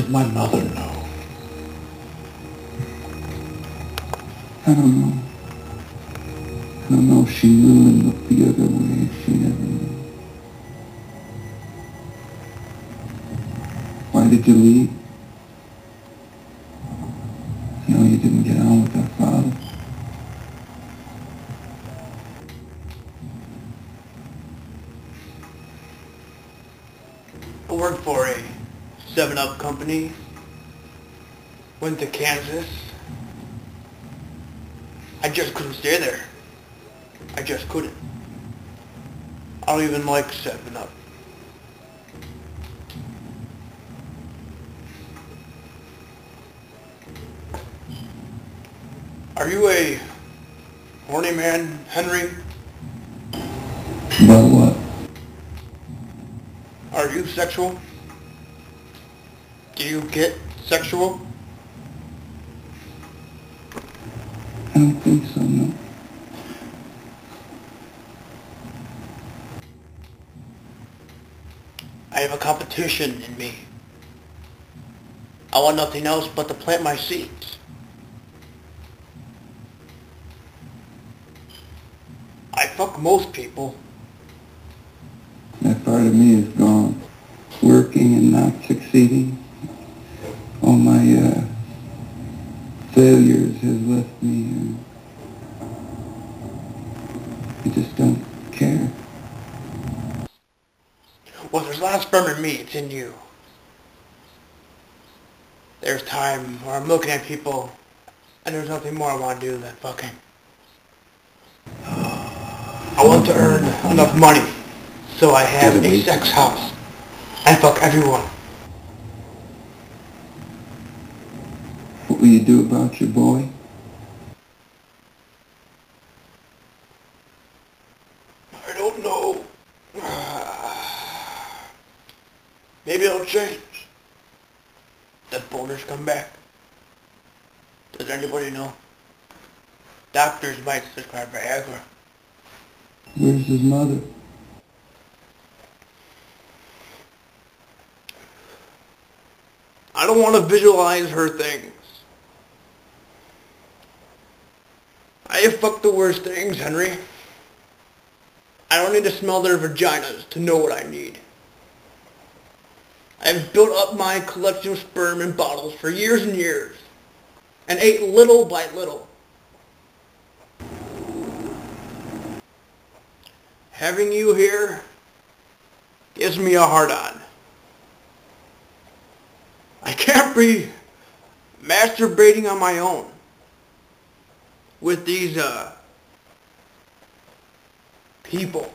did my mother know? I don't know. I don't know if she knew and looked the other way. She never knew. Why did you leave? You know, you didn't get on with that father. I worked for a 7-Up company, went to Kansas. I just couldn't stay there. I just couldn't. I don't even like 7-Up. Are you a horny man, Henry? About what? Are you sexual? Do you get sexual? I don't think so, no. I have a competition in me. I want nothing else but to plant my seeds. I fuck most people. That part of me is gone. Working and not succeeding. All my failures has left me. I just don't care. Well, there's a lot of sperm in me. It's in you. There's time where I'm looking at people, and there's nothing more I want to do than fucking. I want to earn enough money, so I have a sex house and fuck everyone. What will you do about your boy? I don't know. Maybe I'll change. Does boners come back? Does anybody know? Doctors might prescribe Viagra. Where's his mother? I don't want to visualize her things. I have fucked the worst things, Henry. I don't need to smell their vaginas to know what I need. I have built up my collection of sperm in bottles for years and years, and ate little by little. Having you here gives me a hard-on. I can't be masturbating on my own with these people.